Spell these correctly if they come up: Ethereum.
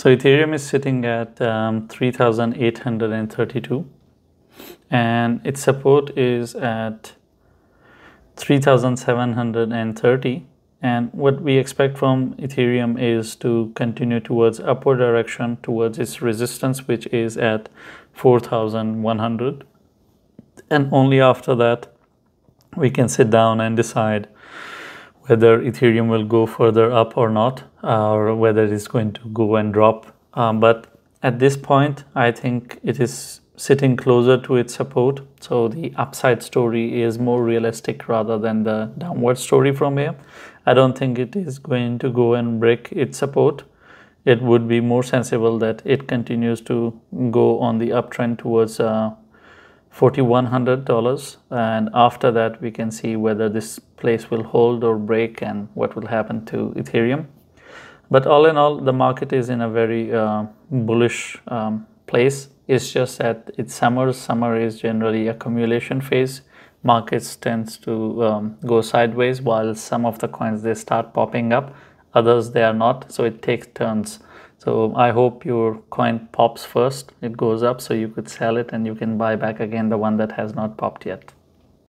So Ethereum is sitting at 3,832 and its support is at 3,730, and what we expect from Ethereum is to continue towards upward direction towards its resistance, which is at 4,100, and only after that we can sit down and decide whether Ethereum will go further up or not, or whether it is going to go and drop. But at this point I think it is sitting closer to its support, so the upside story is more realistic rather than the downward story from here. I don't think it is going to go and break its support. It would be more sensible that it continues to go on the uptrend towards $4,100, and after that we can see whether this place will hold or break and what will happen to Ethereum. But all in all, the market is in a very bullish place. It's just that it's summer. Summer is generally accumulation phase. Markets tends to go sideways, while some of the coins they start popping up, others they are not, so it takes turns. So I hope your coin pops first, it goes up so you could sell it and you can buy back again the one that has not popped yet.